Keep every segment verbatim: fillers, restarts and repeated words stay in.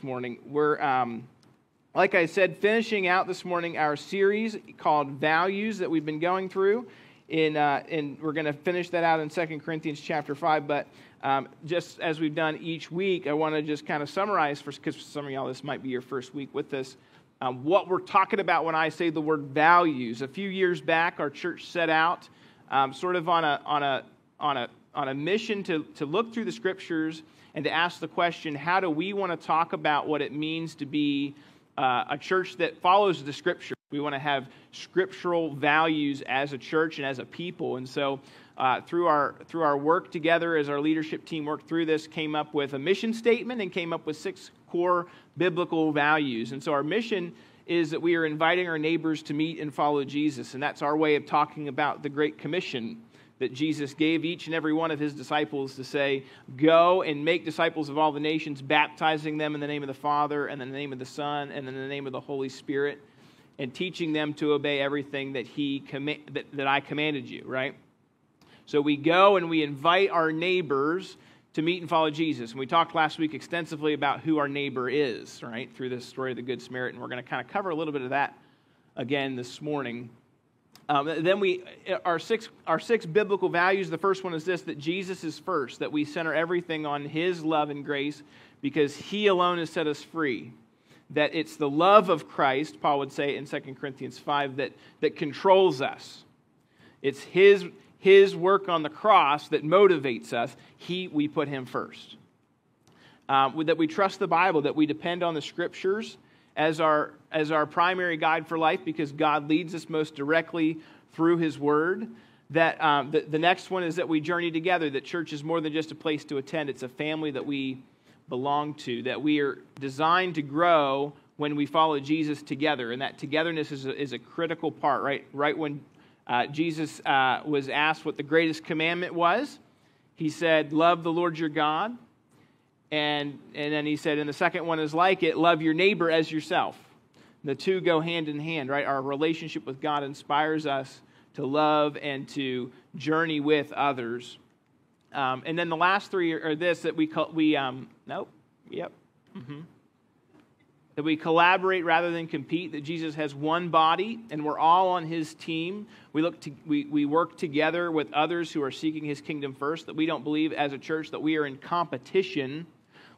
this morning. We're, um, like I said, finishing out this morning our series called Values that we've been going through. In, uh, and we're going to finish that out in Second Corinthians chapter five, but um, just as we've done each week, I want to just kind of summarize, because for, for some of y'all this might be your first week with this, um, what we're talking about when I say the word values. A few years back, our church set out um, sort of on a, on a, on a, on a mission to, to look through the Scriptures and to ask the question, how do we want to talk about what it means to be uh, a church that follows the Scripture? We want to have scriptural values as a church and as a people. And so uh, through our through our work together, as our leadership team worked through this, came up with a mission statement and came up with six core biblical values. And so our mission is that we are inviting our neighbors to meet and follow Jesus. And that's our way of talking about the Great Commission that Jesus gave each and every one of his disciples to say, go and make disciples of all the nations, baptizing them in the name of the Father and in the name of the Son and in the name of the Holy Spirit, and teaching them to obey everything that he com- that, that I commanded you, right? So we go and we invite our neighbors to meet and follow Jesus. And we talked last week extensively about who our neighbor is, right, through this story of the Good Samaritan. We're going to kind of cover a little bit of that again this morning. Um, then we, our six, our six biblical values, the first one is this, that Jesus is first, that we center everything on his love and grace because he alone has set us free. That it's the love of Christ, Paul would say in Second Corinthians five, that, that controls us. It's his, his work on the cross that motivates us. He, we put him first. Uh, that we trust the Bible, that we depend on the Scriptures as our, as our primary guide for life because God leads us most directly through his word. That um, the, the next one is that we journey together, that church is more than just a place to attend. It's a family that we belong to, that we are designed to grow when we follow Jesus together, and that togetherness is a, is a critical part, right? Right when uh, Jesus uh, was asked what the greatest commandment was, he said, love the Lord your God, and, and then he said, and the second one is like it, love your neighbor as yourself. The two go hand in hand, right? Our relationship with God inspires us to love and to journey with others. Um, and then the last three are, are this, that we, co- we um, nope, yep, mm-hmm. that we collaborate rather than compete, that Jesus has one body and we're all on his team. We, look to, we, we work together with others who are seeking his kingdom first, that we don't believe as a church that we are in competition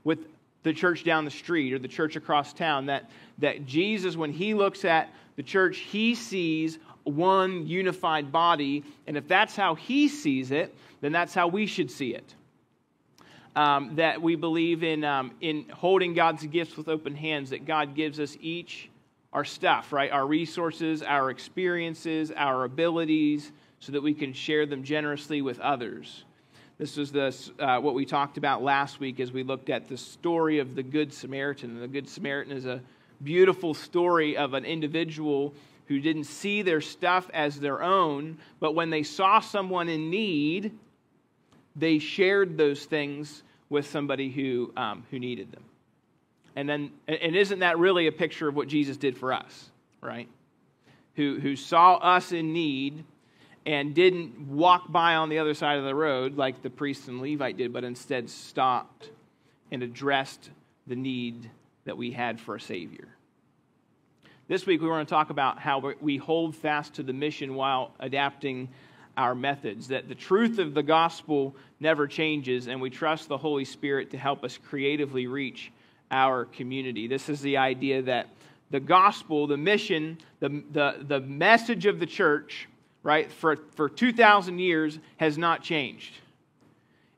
with the church down the street or the church across town, that, that Jesus, when he looks at the church, he sees one unified body, and if that's how he sees it, then that's how we should see it. Um, that we believe in um, in holding God's gifts with open hands, that God gives us each our stuff, right? Our resources, our experiences, our abilities, so that we can share them generously with others. This was the, uh, what we talked about last week as we looked at the story of the Good Samaritan. The Good Samaritan is a beautiful story of an individual who didn't see their stuff as their own, but when they saw someone in need, they shared those things with somebody who um, who needed them. And then, and isn't that really a picture of what Jesus did for us, right? Who who saw us in need and didn't walk by on the other side of the road like the priest and Levite did, but instead stopped and addressed the need that we had for a Savior. This week, we want to talk about how we hold fast to the mission while adapting our methods, that the truth of the gospel never changes, and we trust the Holy Spirit to help us creatively reach our community. This is the idea that the gospel, the mission, the, the, the message of the church, right, for, for two thousand years has not changed.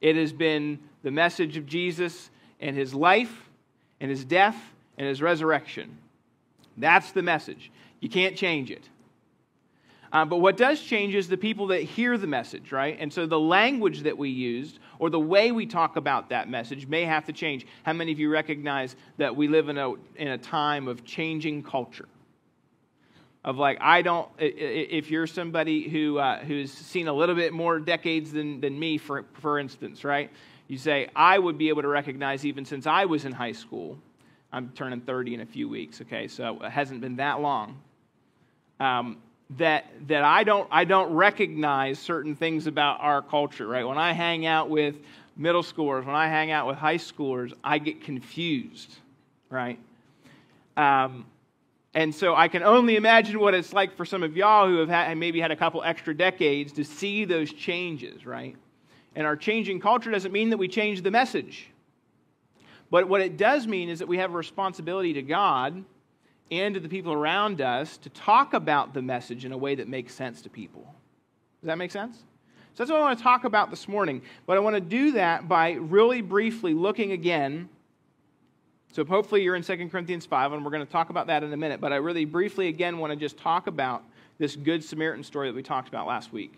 It has been the message of Jesus and his life and his death and his resurrection. That's the message. You can't change it. Uh, but what does change is the people that hear the message, right? And so the language that we used or the way we talk about that message may have to change. How many of you recognize that we live in a, in a time of changing culture? Of like, I don't, if you're somebody who uh, who's seen a little bit more decades than, than me, for, for instance, right? You say, I would be able to recognize even since I was in high school. I'm turning thirty in a few weeks, okay? So it hasn't been that long. Um, that that I don't I don't recognize certain things about our culture, right? When I hang out with middle schoolers, when I hang out with high schoolers, I get confused, right? Um, and so I can only imagine what it's like for some of y'all who have had, maybe had a couple extra decades to see those changes, right? And our changing culture doesn't mean that we change the message. But what it does mean is that we have a responsibility to God and to the people around us to talk about the message in a way that makes sense to people. Does that make sense? So that's what I want to talk about this morning. But I want to do that by really briefly looking again. So hopefully you're in Second Corinthians five, and we're going to talk about that in a minute. But I really briefly again want to just talk about this Good Samaritan story that we talked about last week.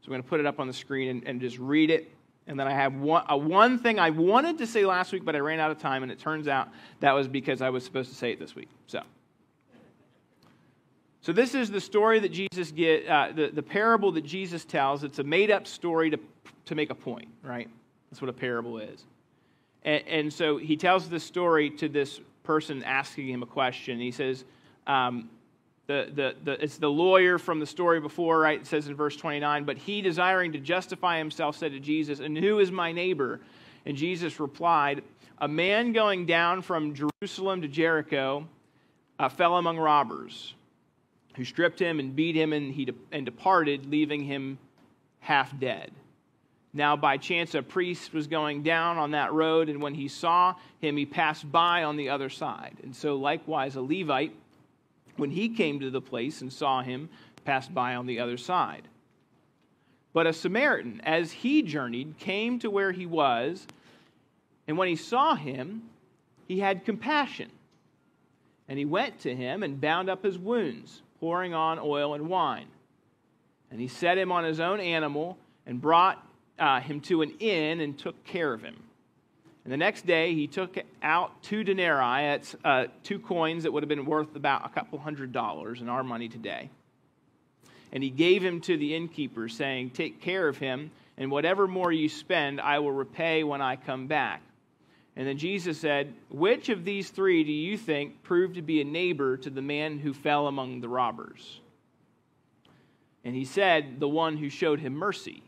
So I'm going to put it up on the screen and, and just read it. And then I have one, uh, one thing I wanted to say last week, but I ran out of time, and it turns out that was because I was supposed to say it this week. So, so this is the story that Jesus get, uh, the, the parable that Jesus tells. It's a made-up story to, to make a point, right? That's what a parable is. And, and so he tells this story to this person asking him a question. He says, um, The, the, the, it's the lawyer from the story before, right? It says in verse twenty-nine, but he, desiring to justify himself, said to Jesus, and who is my neighbor? And Jesus replied, a man going down from Jerusalem to Jericho uh, fell among robbers, who stripped him and beat him, and he de- and departed, leaving him half dead. Now by chance a priest was going down on that road, and when he saw him, he passed by on the other side. And so likewise a Levite, when he came to the place and saw him, passed by on the other side. But a Samaritan, as he journeyed, came to where he was, and when he saw him, he had compassion. And he went to him and bound up his wounds, pouring on oil and wine. And he set him on his own animal and brought uh, him to an inn and took care of him. And the next day he took out two denarii, that's uh, two coins that would have been worth about a couple hundred dollars in our money today. And he gave him to the innkeeper, saying, take care of him, and whatever more you spend, I will repay when I come back. And then Jesus said, which of these three do you think proved to be a neighbor to the man who fell among the robbers? And he said, the one who showed him mercy.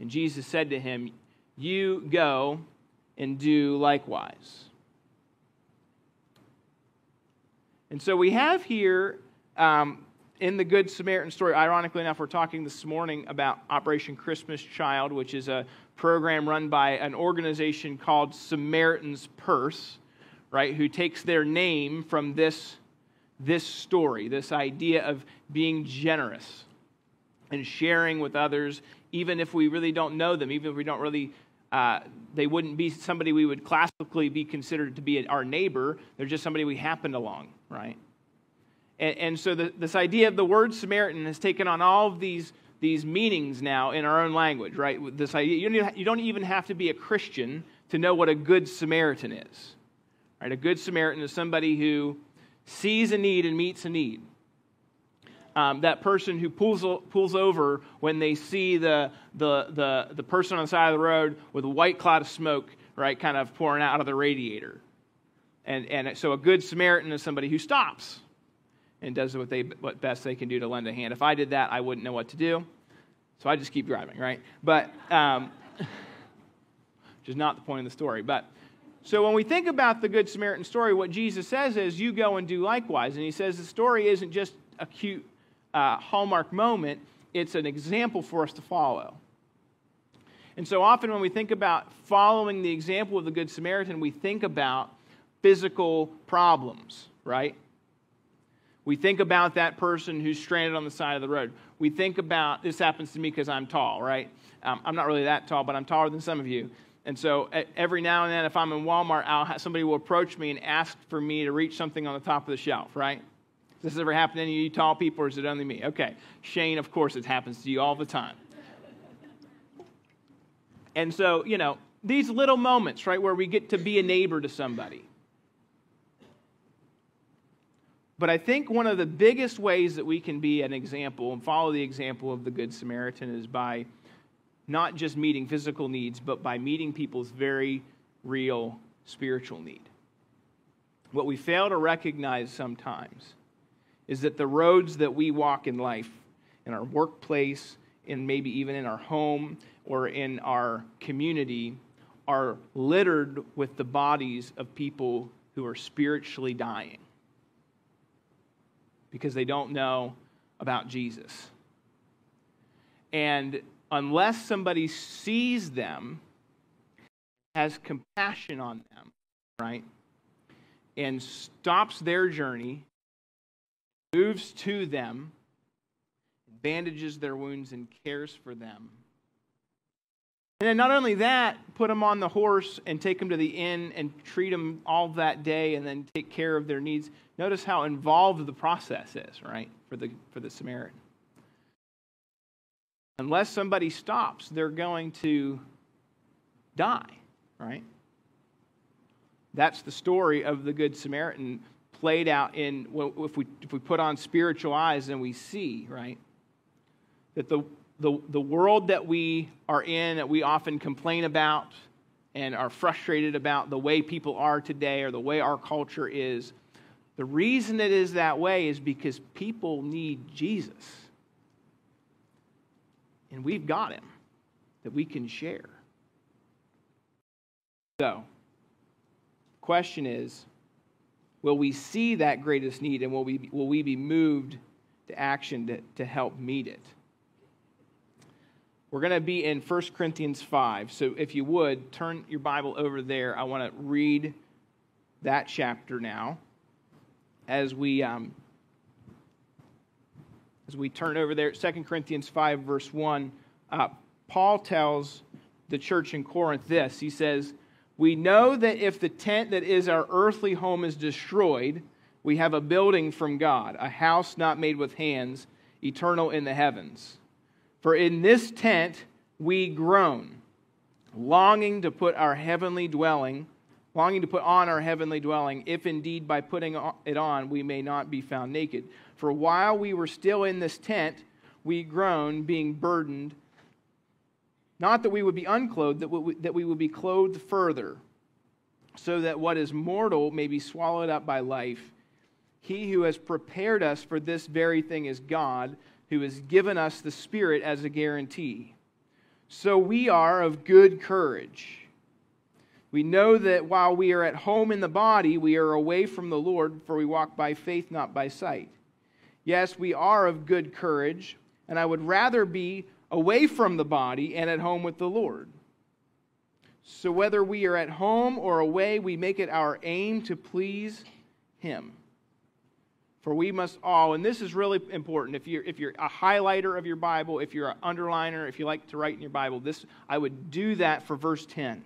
And Jesus said to him, you go and do likewise. And so we have here um, in the Good Samaritan story, ironically enough, we're talking this morning about Operation Christmas Child, which is a program run by an organization called Samaritan's Purse, right, who takes their name from this, this story, this idea of being generous and sharing with others, even if we really don't know them, even if we don't really Uh, they wouldn't be somebody we would classically be considered to be our neighbor. They're just somebody we happened along, right? And, and so the, this idea of the word Samaritan has taken on all of these, these meanings now in our own language, right? This idea, you don't, you don't even have to be a Christian to know what a good Samaritan is, right? A good Samaritan is somebody who sees a need and meets a need. Um, that person who pulls pulls over when they see the, the the the person on the side of the road with a white cloud of smoke, right, kind of pouring out of the radiator. And and so a good Samaritan is somebody who stops and does what they what best they can do to lend a hand. If I did that, I wouldn't know what to do, so I just keep driving, right? But um, which is not the point of the story, but. So when we think about the Good Samaritan story, what Jesus says is, you go and do likewise. And he says the story isn't just a cute Uh, hallmark moment, it's an example for us to follow. And so often when we think about following the example of the Good Samaritan, we think about physical problems, right? We think about that person who's stranded on the side of the road. We think about, this happens to me because I'm tall, right? Um, I'm not really that tall, but I'm taller than some of you. And so every now and then if I'm in Walmart, I'll have, somebody will approach me and ask for me to reach something on the top of the shelf, right? Does this ever happen to any of you tall people, or is it only me? Okay, Shane, of course it happens to you all the time. And so, you know, these little moments, right, where we get to be a neighbor to somebody. But I think one of the biggest ways that we can be an example and follow the example of the Good Samaritan is by not just meeting physical needs, but by meeting people's very real spiritual need. What we fail to recognize sometimes is that the roads that we walk in life, in our workplace, and maybe even in our home or in our community, are littered with the bodies of people who are spiritually dying because they don't know about Jesus. And unless somebody sees them, has compassion on them, right, and stops their journey, moves to them, bandages their wounds and cares for them. And then not only that, put them on the horse and take them to the inn and treat them all that day and then take care of their needs. Notice how involved the process is, right, for the, for the Samaritan. Unless somebody stops, they're going to die, right? That's the story of the Good Samaritan played out in, well, if we, if we put on spiritual eyes and we see, right, that the The, the world that we are in, that we often complain about and are frustrated about the way people are today or the way our culture is, the reason it is that way is because people need Jesus. And we've got him that we can share. So, the question is, will we see that greatest need and will we, will we be moved to action to, to help meet it? We're going to be in First Corinthians five, so if you would, turn your Bible over there. I want to read that chapter now as we, um, as we turn over there. Second Corinthians five, verse one, uh, Paul tells the church in Corinth this. He says, "We know that if the tent that is our earthly home is destroyed, we have a building from God, a house not made with hands, eternal in the heavens. For in this tent we groan, longing to put our heavenly dwelling, longing to put on our heavenly dwelling, if indeed by putting it on we may not be found naked. For while we were still in this tent, we groan, being burdened, not that we would be unclothed, that we, that we would be clothed further, so that what is mortal may be swallowed up by life. He who has prepared us for this very thing is God, who has given us the Spirit as a guarantee. So we are of good courage. We know that while we are at home in the body, we are away from the Lord, for we walk by faith, not by sight. Yes, we are of good courage, and I would rather be away from the body and at home with the Lord. So whether we are at home or away, we make it our aim to please Him. For we must all," and this is really important, if you're, if you're a highlighter of your Bible, if you're an underliner, if you like to write in your Bible, this I would do that for verse ten.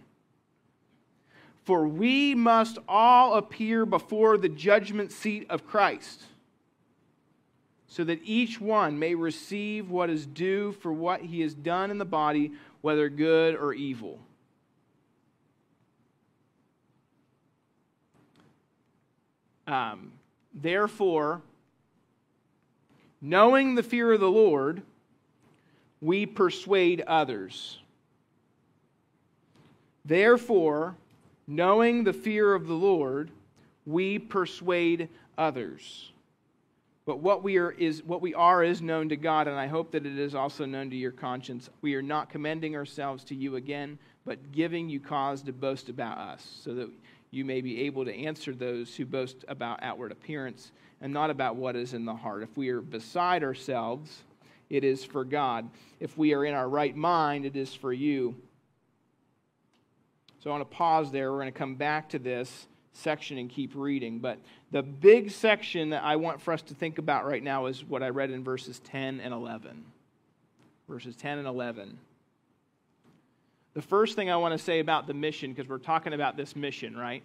"For we must all appear before the judgment seat of Christ, so that each one may receive what is due for what he has done in the body, whether good or evil." Um... Therefore, knowing the fear of the Lord, we persuade others. Therefore, knowing the fear of the Lord, we persuade others. But what we are is what we are is known to God, and I hope that it is also known to your conscience. We are not commending ourselves to you again, but giving you cause to boast about us, so that you may be able to answer those who boast about outward appearance and not about what is in the heart. If we are beside ourselves, it is for God. If we are in our right mind, it is for you. So I want to pause there. We're going to come back to this section and keep reading. But the big section that I want for us to think about right now is what I read in verses ten and eleven. Verses ten and eleven. The first thing I want to say about the mission, because we're talking about this mission, right?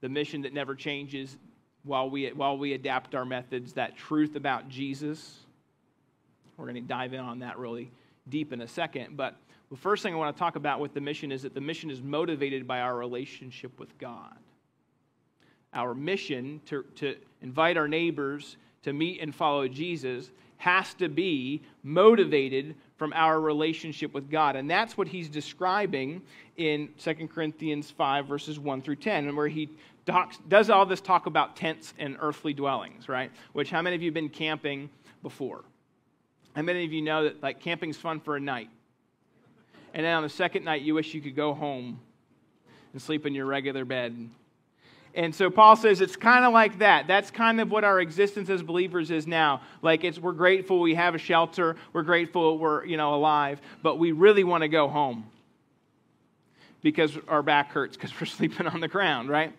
The mission that never changes while we, while we adapt our methods, that truth about Jesus. We're going to dive in on that really deep in a second. But the first thing I want to talk about with the mission is that the mission is motivated by our relationship with God. Our mission to, to invite our neighbors to meet and follow Jesus has to be motivated from our relationship with God. And that's what he's describing in Second Corinthians five, verses one through ten, and where he talks, does all this talk about tents and earthly dwellings, right? Which, how many of you have been camping before? How many of you know that, like, camping's fun for a night? And then on the second night, you wish you could go home and sleep in your regular bed. And so Paul says it's kind of like that. That's kind of what our existence as believers is now. Like it's we're grateful we have a shelter. We're grateful we're, you know, alive. But we really want to go home because our back hurts because we're sleeping on the ground, right?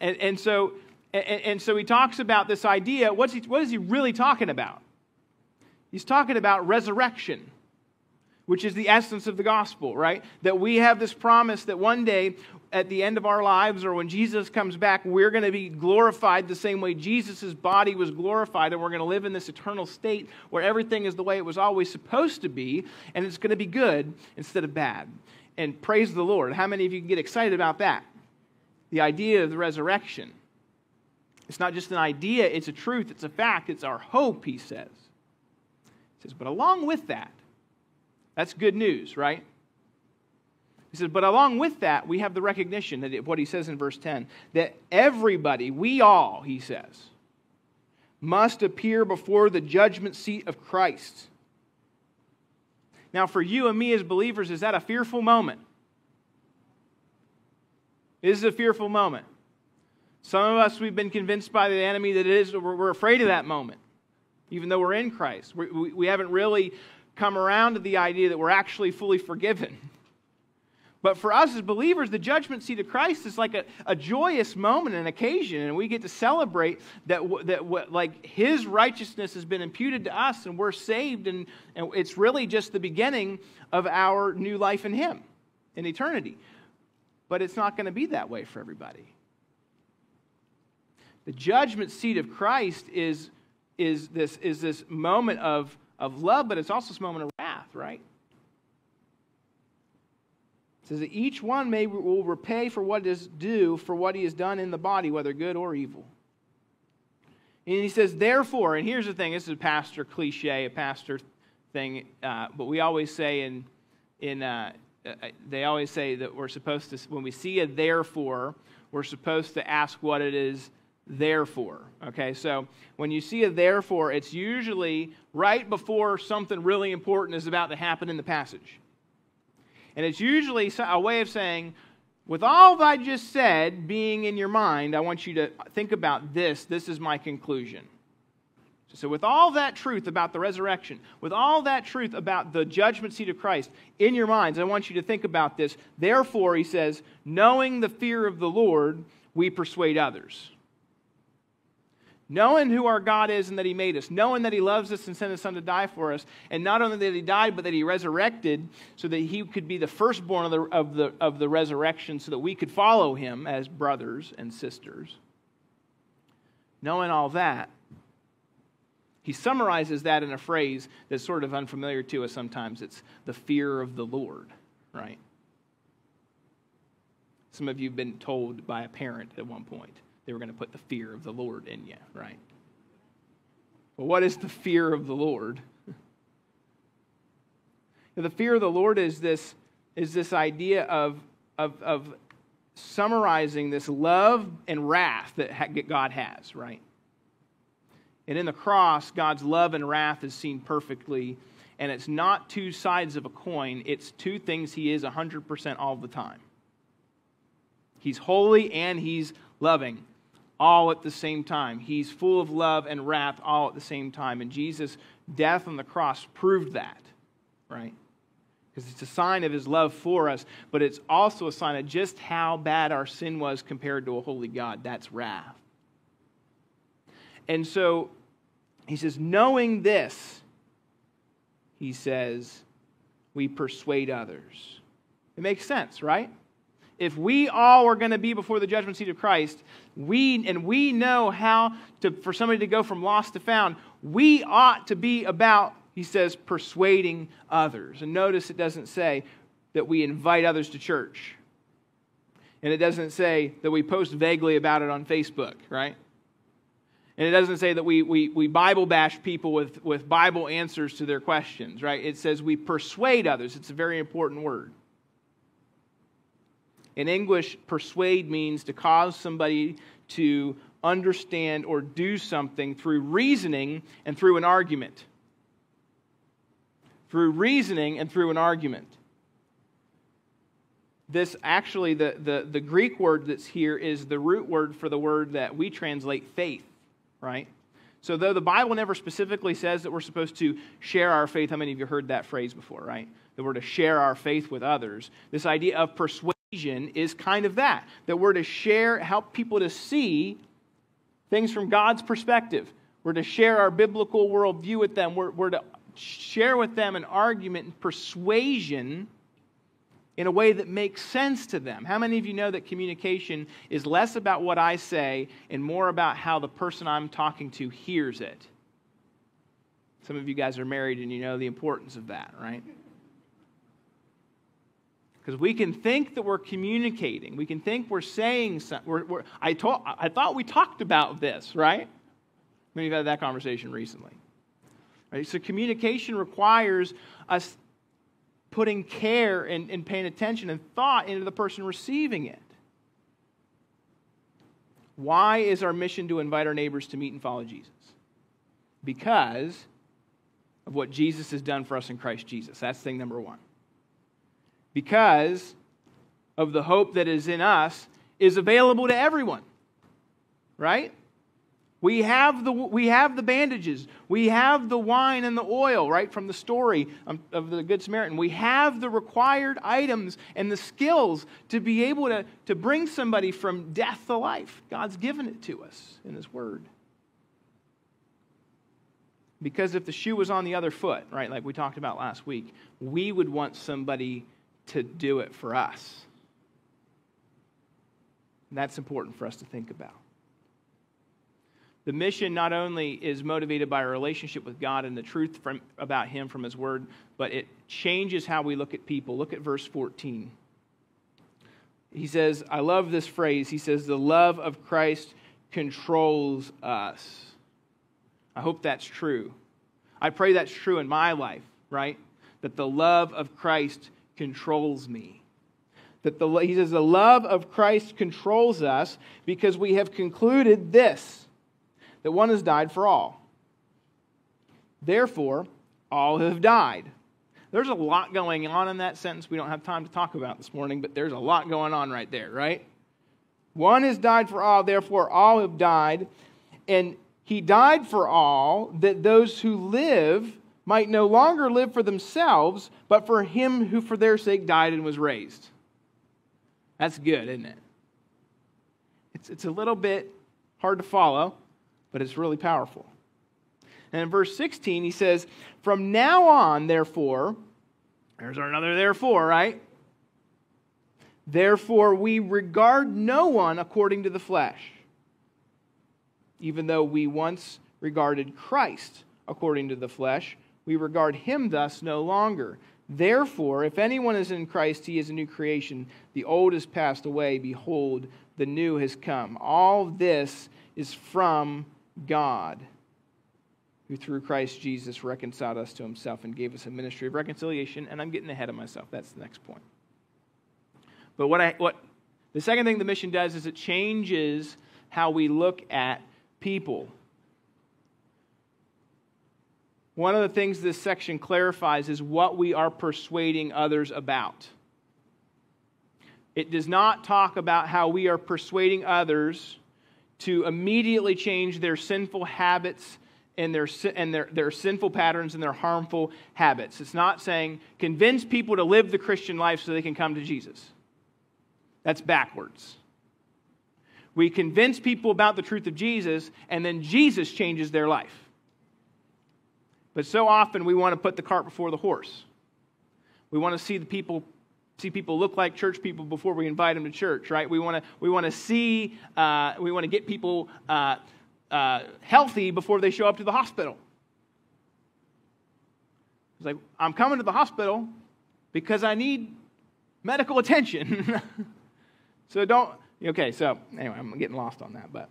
And, and so and, and so he talks about this idea. What's he, what is he really talking about? He's talking about resurrection, which is the essence of the gospel, right? That we have this promise that one day at the end of our lives or when Jesus comes back, we're going to be glorified the same way Jesus' body was glorified, and we're going to live in this eternal state where everything is the way it was always supposed to be, and it's going to be good instead of bad. And praise the Lord. How many of you can get excited about that? The idea of the resurrection. It's not just an idea, it's a truth, it's a fact, it's our hope, he says. He says, but along with that, that's good news, right? He says, but along with that, we have the recognition that what he says in verse ten, that everybody, we all, he says, must appear before the judgment seat of Christ. Now, for you and me as believers, is that a fearful moment? It is a fearful moment. Some of us, we've been convinced by the enemy that it is, we're afraid of that moment, even though we're in Christ. We, we, we haven't really come around to the idea that we're actually fully forgiven. But for us as believers, the judgment seat of Christ is like a, a joyous moment, an occasion, and we get to celebrate that, that like His righteousness has been imputed to us and we're saved, and, and it's really just the beginning of our new life in Him, in eternity. But it's not going to be that way for everybody. The judgment seat of Christ is, is, this, is this moment of, of love, but it's also this moment of wrath, right? It says that each one may, will repay for what is due, for what he has done in the body, whether good or evil. And he says, therefore, and here's the thing, this is a pastor cliche, a pastor thing, uh, but we always say in, in uh, they always say that we're supposed to, when we see a therefore, we're supposed to ask what it is there for. Okay, so when you see a therefore, it's usually right before something really important is about to happen in the passage. And it's usually a way of saying, with all that I just said being in your mind, I want you to think about this. This is my conclusion. So with all that truth about the resurrection, with all that truth about the judgment seat of Christ in your minds, I want you to think about this. Therefore, he says, knowing the fear of the Lord, we persuade others. Knowing who our God is and that He made us, knowing that He loves us and sent His Son to die for us, and not only that He died, but that He resurrected so that He could be the firstborn of the, of the, of the resurrection so that we could follow Him as brothers and sisters. Knowing all that, he summarizes that in a phrase that's sort of unfamiliar to us sometimes. It's the fear of the Lord, right? Some of you have been told by a parent at one point, they were going to put the fear of the Lord in you, right? Well, what is the fear of the Lord? The fear of the Lord is this, is this idea of, of, of summarizing this love and wrath that God has, right? And in the cross, God's love and wrath is seen perfectly, and it's not two sides of a coin. It's two things He is one hundred percent all the time. He's holy and He's loving. All at the same time. He's full of love and wrath all at the same time. And Jesus' death on the cross proved that, right? Because it's a sign of His love for us, but it's also a sign of just how bad our sin was compared to a holy God. That's wrath. And so he says, knowing this, he says, we persuade others. It makes sense, right? If we all are going to be before the judgment seat of Christ, we and we know how to for somebody to go from lost to found, we ought to be about, he says, persuading others. And notice it doesn't say that we invite others to church. And it doesn't say that we post vaguely about it on Facebook, right? And it doesn't say that we, we, we Bible bash people with, with Bible answers to their questions, right? It says we persuade others. It's a very important word. In English, persuade means to cause somebody to understand or do something through reasoning and through an argument. Through reasoning and through an argument. This actually, the, the, the Greek word that's here is the root word for the word that we translate faith, right? So though the Bible never specifically says that we're supposed to share our faith, how many of you heard that phrase before, right? That we're to share our faith with others. This idea of persuasion is kind of that, that we're to share, help people to see things from God's perspective. We're to share our biblical worldview with them. We're, we're to share with them an argument and persuasion in a way that makes sense to them. How many of you know that communication is less about what I say and more about how the person I'm talking to hears it? Some of you guys are married and you know the importance of that, right? Because we can think that we're communicating. We can think we're saying something. We're, we're, I, told, I thought we talked about this, right? Many of you have had that conversation recently. Right? So communication requires us putting care and, and paying attention and thought into the person receiving it. Why is our mission to invite our neighbors to meet and follow Jesus? Because of what Jesus has done for us in Christ Jesus. That's thing number one. Because of the hope that is in us is available to everyone, right? We have the, we have the bandages. We have the wine and the oil, right, from the story of the Good Samaritan. We have the required items and the skills to be able to, to bring somebody from death to life. God's given it to us in His Word. Because if the shoe was on the other foot, right, like we talked about last week, we would want somebody to do it for us. And that's important for us to think about. The mission not only is motivated by our relationship with God and the truth from, about Him from His Word, but it changes how we look at people. Look at verse fourteen. He says, I love this phrase. He says, the love of Christ controls us. I hope that's true. I pray that's true in my life, right? That the love of Christ controls me. That the, he says, the love of Christ controls us because we have concluded this, that one has died for all. Therefore, all have died. There's a lot going on in that sentence we don't have time to talk about this morning, but there's a lot going on right there, right? One has died for all, therefore all have died. And He died for all, that those who live might no longer live for themselves, but for Him who for their sake died and was raised. That's good, isn't it? It's, it's a little bit hard to follow, but it's really powerful. And in verse sixteen, he says, from now on, therefore, there's another therefore, right? Therefore, we regard no one according to the flesh, even though we once regarded Christ according to the flesh, we regard Him thus no longer. Therefore, if anyone is in Christ, he is a new creation. The old has passed away. Behold, the new has come. All this is from God, who through Christ Jesus reconciled us to Himself and gave us a ministry of reconciliation. And I'm getting ahead of myself. That's the next point. But what I what the second thing the mission does is it changes how we look at people. One of the things this section clarifies is what we are persuading others about. It does not talk about how we are persuading others to immediately change their sinful habits and their, and their, their sinful patterns and their harmful habits. It's not saying convince people to live the Christian life so they can come to Jesus. That's backwards. We convince people about the truth of Jesus, and then Jesus changes their life. But so often we want to put the cart before the horse. We want to see the people, see people look like church people before we invite them to church, right? We want to we want to see uh, we want to get people uh, uh, healthy before they show up to the hospital. It's like, I'm coming to the hospital because I need medical attention. So don't. Okay, so anyway, I'm getting lost on that, but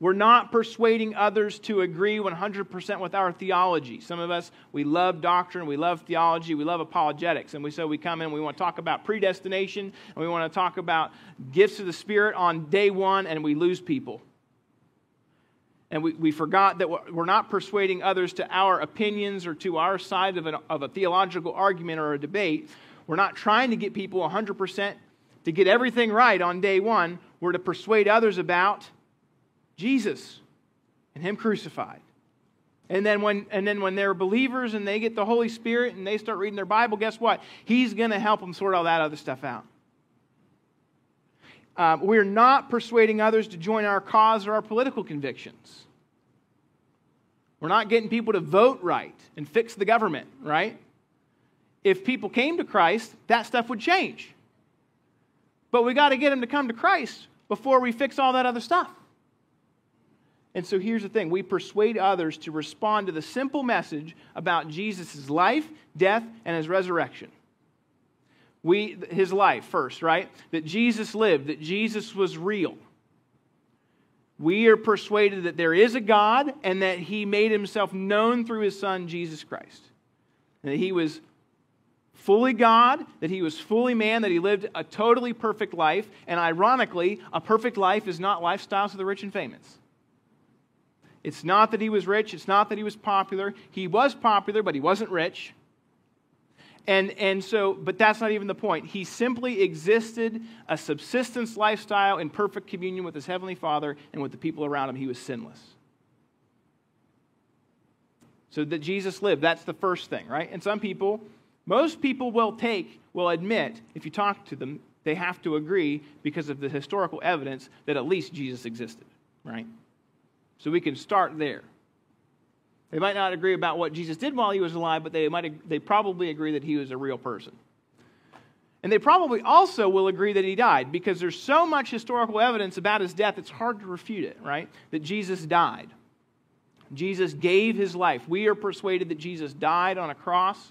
we're not persuading others to agree one hundred percent with our theology. Some of us, we love doctrine, we love theology, we love apologetics, and we so we come in, we want to talk about predestination, and we want to talk about gifts of the Spirit on day one, and we lose people. And we, we forgot that we're not persuading others to our opinions or to our side of, an, of a theological argument or a debate. We're not trying to get people one hundred percent to get everything right on day one. We're to persuade others about Jesus and Him crucified. And then when, and then when they're believers and they get the Holy Spirit and they start reading their Bible, guess what? He's going to help them sort all that other stuff out. Uh, we're not persuading others to join our cause or our political convictions. We're not getting people to vote right and fix the government, right? If people came to Christ, that stuff would change. But we got to get them to come to Christ before we fix all that other stuff. And so here's the thing. We persuade others to respond to the simple message about Jesus' life, death, and His resurrection. We, His life first, right? That Jesus lived, that Jesus was real. We are persuaded that there is a God and that He made Himself known through His Son, Jesus Christ. And that He was fully God, that He was fully man, that He lived a totally perfect life. And ironically, a perfect life is not lifestyles of the rich and famous. It's not that He was rich. It's not that He was popular. He was popular, but He wasn't rich. And, and so, but that's not even the point. He simply existed a subsistence lifestyle in perfect communion with His Heavenly Father and with the people around Him. He was sinless. So that Jesus lived, that's the first thing, right? And some people, most people will take, will admit, if you talk to them, they have to agree because of the historical evidence that at least Jesus existed, right? So we can start there. They might not agree about what Jesus did while He was alive, but they might, they probably agree that He was a real person. And they probably also will agree that He died, because there's so much historical evidence about His death, it's hard to refute it, right? That Jesus died. Jesus gave His life. We are persuaded that Jesus died on a cross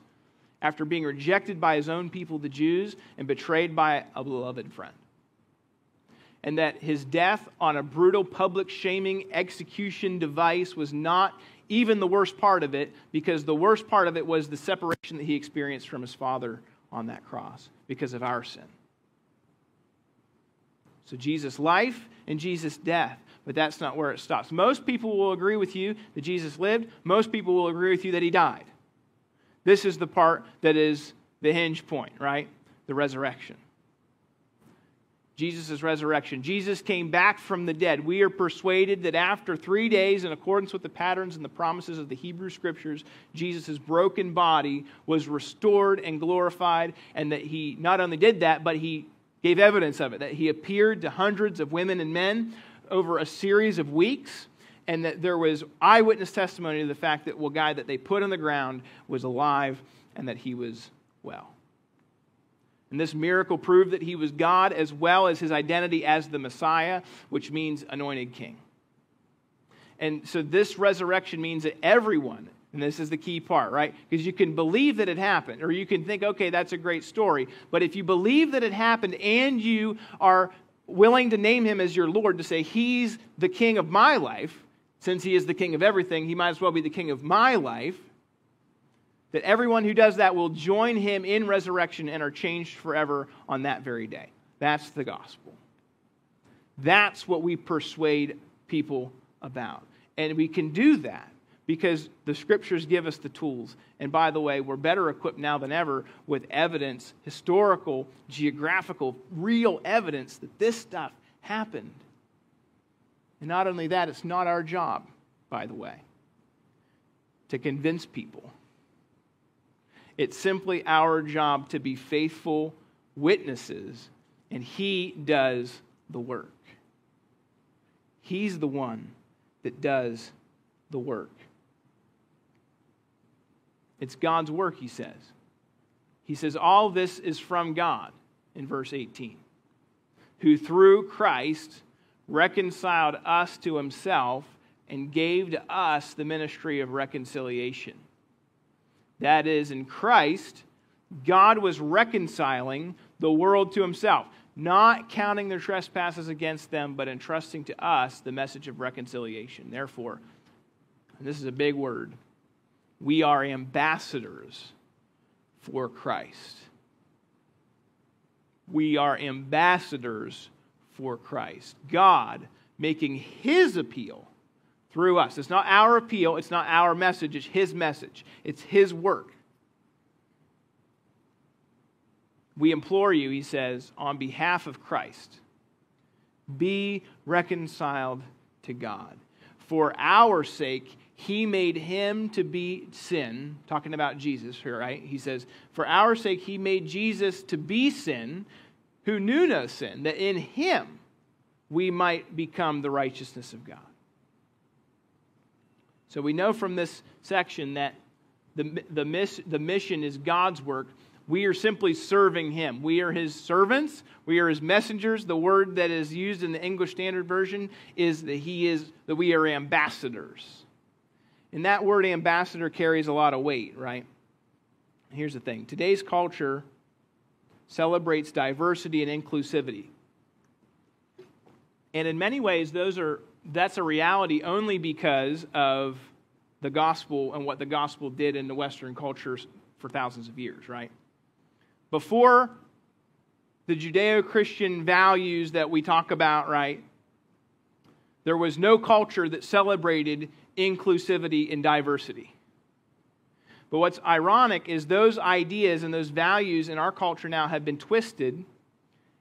after being rejected by His own people, the Jews, and betrayed by a beloved friend. And that His death on a brutal public shaming execution device was not even the worst part of it, because the worst part of it was the separation that He experienced from His Father on that cross because of our sin. So Jesus' life and Jesus' death, but that's not where it stops. Most people will agree with you that Jesus lived. Most people will agree with you that He died. This is the part that is the hinge point, right? The resurrection. Jesus' resurrection. Jesus came back from the dead. We are persuaded that after three days, in accordance with the patterns and the promises of the Hebrew Scriptures, Jesus' broken body was restored and glorified, and that He not only did that, but He gave evidence of it, that He appeared to hundreds of women and men over a series of weeks, and that there was eyewitness testimony to the fact that the well, guy that they put on the ground was alive and that he was well. And this miracle proved that He was God, as well as His identity as the Messiah, which means anointed king. And so this resurrection means that everyone, and this is the key part, right? Because you can believe that it happened, or you can think, okay, that's a great story. But if you believe that it happened and you are willing to name Him as your Lord, to say He's the king of my life, since He is the king of everything, He might as well be the king of my life, that everyone who does that will join Him in resurrection and are changed forever on that very day. That's the gospel. That's what we persuade people about. And we can do that because the Scriptures give us the tools. And by the way, we're better equipped now than ever with evidence, historical, geographical, real evidence that this stuff happened. And not only that, it's not our job, by the way, to convince people. It's simply our job to be faithful witnesses, and He does the work. He's the one that does the work. It's God's work, He says. He says, all this is from God, in verse eighteen, who through Christ reconciled us to Himself and gave to us the ministry of reconciliation. That is, in Christ, God was reconciling the world to Himself, not counting their trespasses against them, but entrusting to us the message of reconciliation. Therefore, and this is a big word, we are ambassadors for Christ. We are ambassadors for Christ. God making His appeal through us. It's not our appeal. It's not our message. It's His message. It's His work. We implore you, he says, on behalf of Christ, be reconciled to God. For our sake, he made him to be sin. Talking about Jesus here, right? He says, for our sake, he made Jesus to be sin, who knew no sin, that in him we might become the righteousness of God. So we know from this section that the, the, miss, the mission is God's work. We are simply serving him. We are his servants. We are his messengers. The word that is used in the English Standard Version is that he is that we are ambassadors. And that word ambassador carries a lot of weight, right? Here's the thing. Today's culture celebrates diversity and inclusivity. And in many ways, those are that's a reality only because of the gospel and what the gospel did in the Western culture for thousands of years, right? Before the Judeo-Christian values that we talk about, right, there was no culture that celebrated inclusivity and diversity. But what's ironic is those ideas and those values in our culture now have been twisted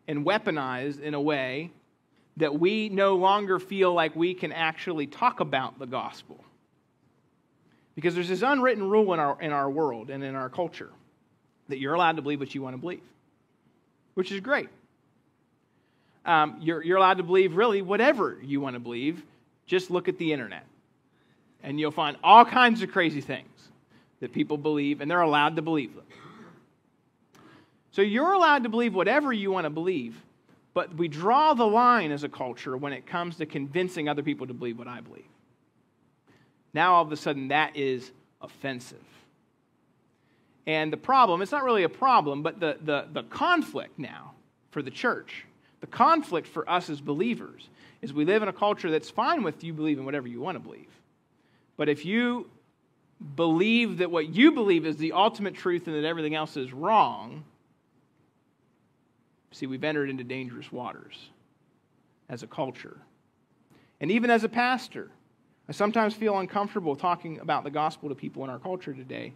and weaponized in a way that we no longer feel like we can actually talk about the gospel. Because there's this unwritten rule in our, in our world and in our culture that you're allowed to believe what you want to believe, which is great. Um, you're, you're allowed to believe really whatever you want to believe. Just look at the internet, and you'll find all kinds of crazy things that people believe, and they're allowed to believe them. So you're allowed to believe whatever you want to believe, but we draw the line as a culture when it comes to convincing other people to believe what I believe. Now all of a sudden that is offensive. And the problem, it's not really a problem, but the, the, the conflict now for the church, the conflict for us as believers, is we live in a culture that's fine with you believing whatever you want to believe. But if you believe that what you believe is the ultimate truth and that everything else is wrong, see, we've entered into dangerous waters as a culture. And even as a pastor, I sometimes feel uncomfortable talking about the gospel to people in our culture today.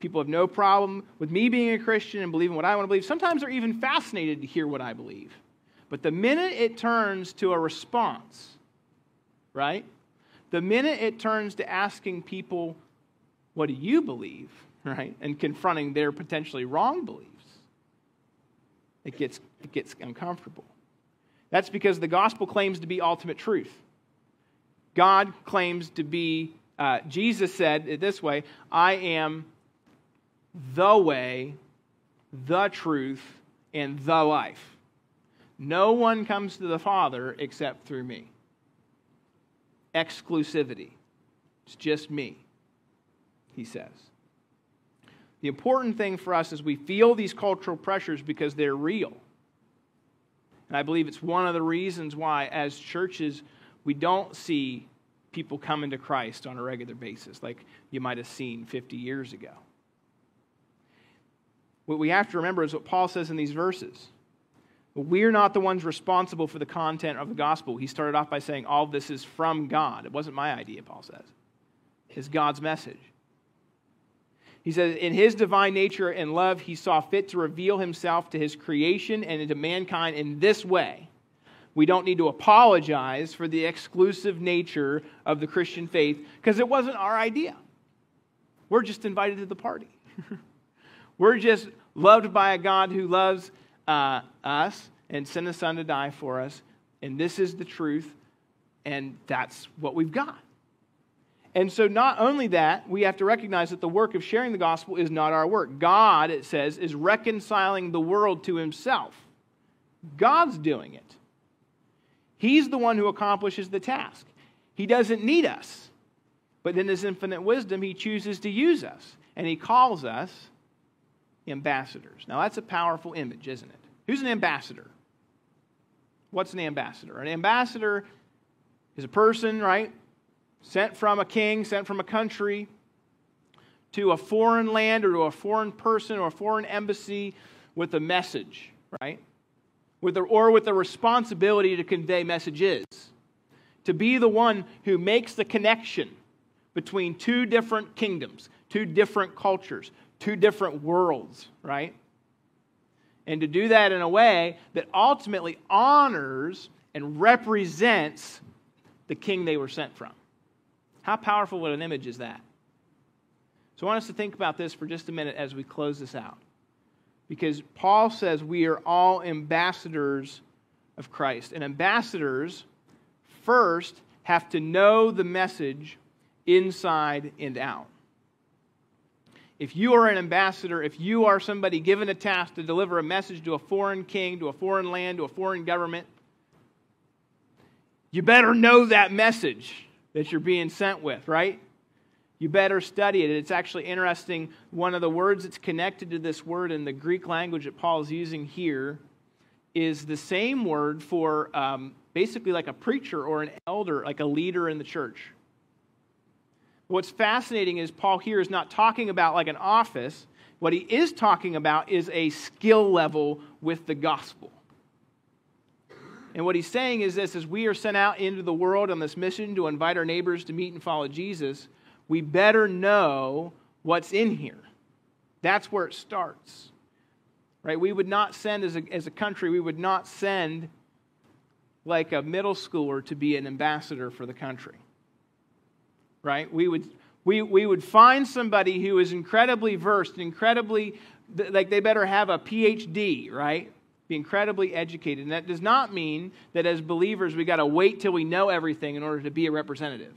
People have no problem with me being a Christian and believing what I want to believe. Sometimes they're even fascinated to hear what I believe. But the minute it turns to a response, right? The minute it turns to asking people, what do you believe, right? And confronting their potentially wrong beliefs, it gets, it gets uncomfortable. That's because the gospel claims to be ultimate truth. God claims to be, uh, Jesus said it this way, I am the way, the truth, and the life. No one comes to the Father except through me. Exclusivity. It's just me, he says. The important thing for us is we feel these cultural pressures because they're real. And I believe it's one of the reasons why, as churches, we don't see people coming to Christ on a regular basis like you might have seen fifty years ago. What we have to remember is what Paul says in these verses. We're not the ones responsible for the content of the gospel. He started off by saying, all this is from God. It wasn't my idea, Paul says. It's God's message. He says, in his divine nature and love, he saw fit to reveal himself to his creation and to mankind in this way. We don't need to apologize for the exclusive nature of the Christian faith because it wasn't our idea. We're just invited to the party. We're just loved by a God who loves uh, us and sent his son to die for us. And this is the truth, and that's what we've got. And so not only that, we have to recognize that the work of sharing the gospel is not our work. God, it says, is reconciling the world to himself. God's doing it. He's the one who accomplishes the task. He doesn't need us. But in his infinite wisdom, he chooses to use us. And he calls us ambassadors. Now that's a powerful image, isn't it? Who's an ambassador? What's an ambassador? An ambassador is a person, right? Sent from a king, sent from a country to a foreign land or to a foreign person or a foreign embassy with a message, right? With a, or with a responsibility to convey messages. To be the one who makes the connection between two different kingdoms, two different cultures, two different worlds, right? and to do that in a way that ultimately honors and represents the king they were sent from. How powerful of an image is that? So I want us to think about this for just a minute as we close this out. Because Paul says we are all ambassadors of Christ. And ambassadors first have to know the message inside and out. If you are an ambassador, if you are somebody given a task to deliver a message to a foreign king, to a foreign land, to a foreign government, you better know that message that you're being sent with, right? You better study it. It's actually interesting. One of the words that's connected to this word in the Greek language that Paul's using here is the same word for um, basically like a preacher or an elder, like a leader in the church. What's fascinating is Paul here is not talking about like an office. What he is talking about is a skill level with the gospel. And what he's saying is this, as we are sent out into the world on this mission to invite our neighbors to meet and follow Jesus, we better know what's in here. That's where it starts. Right? We would not send, as a, as a country, we would not send like a middle schooler to be an ambassador for the country. Right? We would, we, we would find somebody who is incredibly versed, incredibly, like they better have a P H D, right? Be incredibly educated. And that does not mean that as believers we got to wait till we know everything in order to be a representative.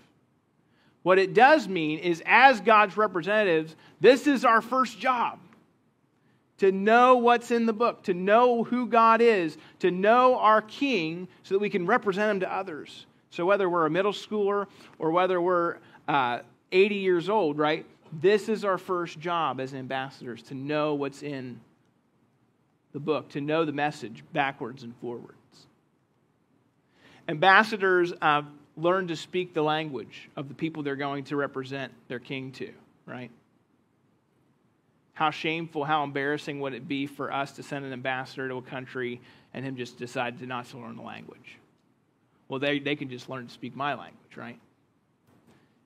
What it does mean is, as God's representatives, this is our first job. To know what's in the book, to know who God is, to know our King so that we can represent Him to others. So whether we're a middle schooler or whether we're uh, eighty years old, right? This is our first job as ambassadors, to know what's in the book, to know the message backwards and forwards. Ambassadors uh, learn to speak the language of the people they're going to represent their king to, right? How shameful, how embarrassing would it be for us to send an ambassador to a country and him just decide to not to learn the language? Well, they, they can just learn to speak my language, right?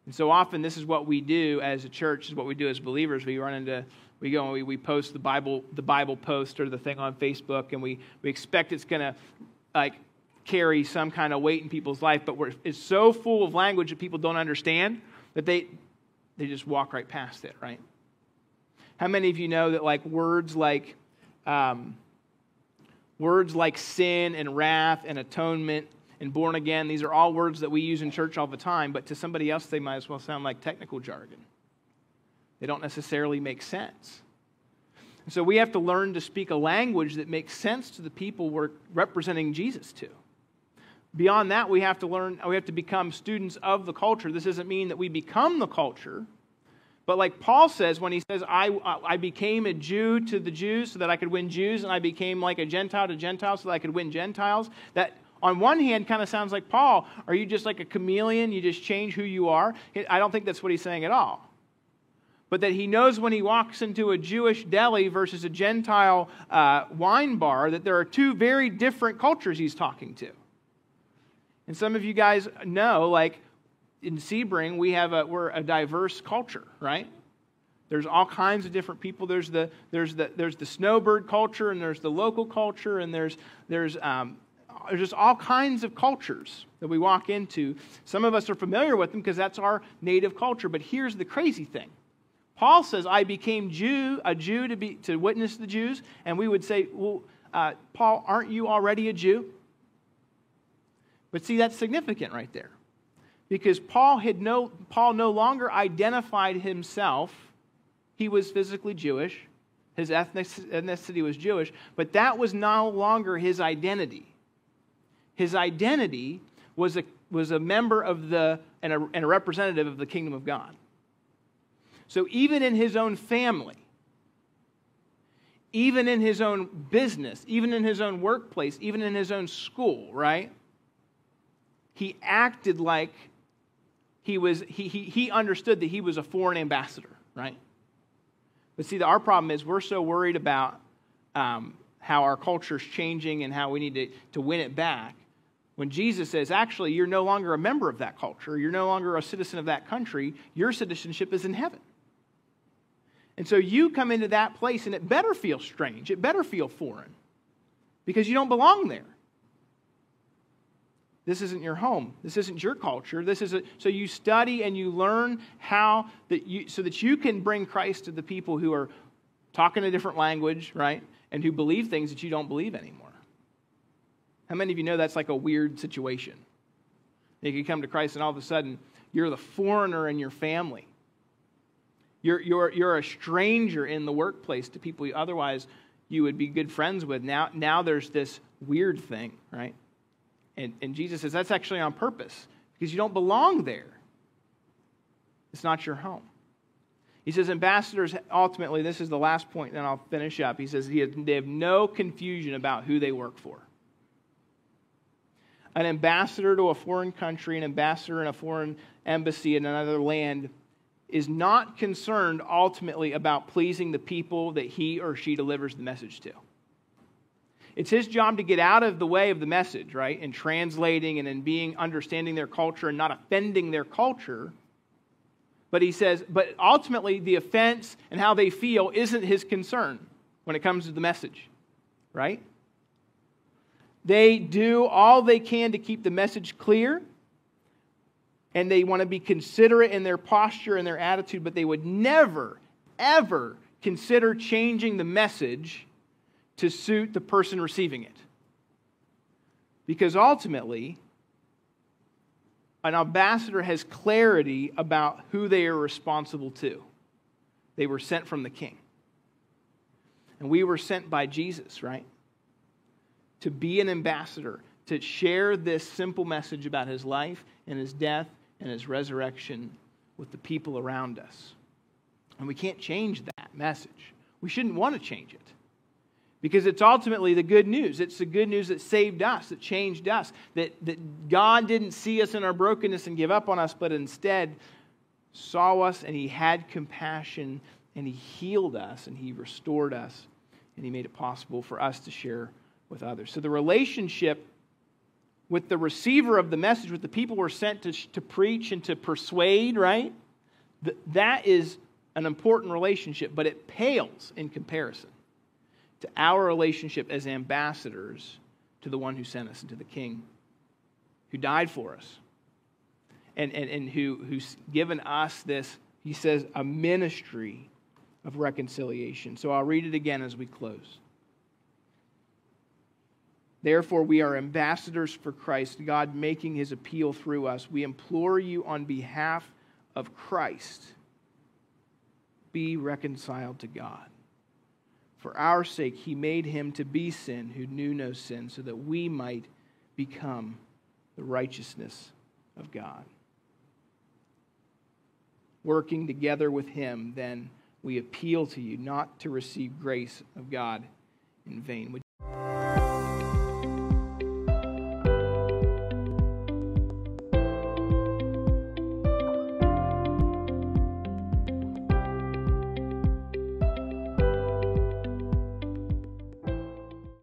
And so often this is what we do as a church, is what we do as believers. We run into... We go and we, we post the Bible, the Bible post or the thing on Facebook, and we, we expect it's going to like carry some kind of weight in people's life, but we're, it's so full of language that people don't understand that they, they just walk right past it, right? How many of you know that like words like, um, words like sin and wrath and atonement and born again, these are all words that we use in church all the time, but to somebody else they might as well sound like technical jargon. They don't necessarily make sense. And so we have to learn to speak a language that makes sense to the people we're representing Jesus to. Beyond that, we have to learn, we have to become students of the culture. This doesn't mean that we become the culture, but like Paul says when he says, I, I became a Jew to the Jews so that I could win Jews, and I became like a Gentile to Gentiles so that I could win Gentiles, that on one hand kind of sounds like, Paul, are you just like a chameleon? You just change who you are? I don't think that's what he's saying at all. But that he knows when he walks into a Jewish deli versus a Gentile uh, wine bar that there are two very different cultures he's talking to. And some of you guys know, like in Sebring, we have a, we're a diverse culture, right? There's all kinds of different people. There's the there's the there's the snowbird culture, and there's the local culture, and there's there's um, there's just all kinds of cultures that we walk into. Some of us are familiar with them because that's our native culture. But here's the crazy thing. Paul says, I became Jew, a Jew to be to witness the Jews. And we would say, well, uh, Paul, aren't you already a Jew? But see, that's significant right there. Because Paul, had no, Paul no longer identified himself. He was physically Jewish. His ethnicity was Jewish. But that was no longer his identity. His identity was a, was a member of the, and a, and a representative of the kingdom of God. So even in his own family, even in his own business, even in his own workplace, even in his own school, right? He acted like he was, he, he, he understood that he was a foreign ambassador, right? But see, the, our problem is we're so worried about um, how our culture's changing and how we need to, to win it back. When Jesus says, actually, you're no longer a member of that culture, you're no longer a citizen of that country, your citizenship is in heaven. And so you come into that place and it better feel strange. It better feel foreign because you don't belong there. This isn't your home. This isn't your culture. This is a, so you study and you learn how that you so that you can bring Christ to the people who are talking a different language, right? And who believe things that you don't believe anymore. How many of you know that's like a weird situation? You can come to Christ and all of a sudden you're the foreigner in your family. You're you're you're a stranger in the workplace to people you otherwise you would be good friends with. Now now there's this weird thing, right? And, and Jesus says that's actually on purpose because you don't belong there. It's not your home. He says ambassadors, ultimately, this is the last point, and I'll finish up. He says he has, they have no confusion about who they work for. An ambassador to a foreign country, an ambassador in a foreign embassy in another land is not concerned ultimately about pleasing the people that he or she delivers the message to. It's his job to get out of the way of the message, right? In translating and in being, understanding their culture and not offending their culture. But he says, but ultimately the offense and how they feel isn't his concern when it comes to the message, right? They do all they can to keep the message clear, and they want to be considerate in their posture and their attitude, but they would never, ever consider changing the message to suit the person receiving it. Because ultimately, an ambassador has clarity about who they are responsible to. They were sent from the king. And we were sent by Jesus, right? To be an ambassador, to share this simple message about his life and his death and his resurrection with the people around us. And we can't change that message. We shouldn't want to change it. Because it's ultimately the good news. It's the good news that saved us, that changed us, that, that God didn't see us in our brokenness and give up on us, but instead saw us and he had compassion and he healed us and he restored us and he made it possible for us to share with others. So the relationship with the receiver of the message, with the people we're sent to, to preach and to persuade, right? Th- that is an important relationship, but it pales in comparison to our relationship as ambassadors to the one who sent us and to the King who died for us and, and, and who, who's given us this, he says, a ministry of reconciliation. So I'll read it again as we close. Therefore, we are ambassadors for Christ, God making his appeal through us. We implore you on behalf of Christ, be reconciled to God. For our sake, he made him to be sin who knew no sin, so that we might become the righteousness of God. Working together with him, then, we appeal to you not to receive grace of God in vain.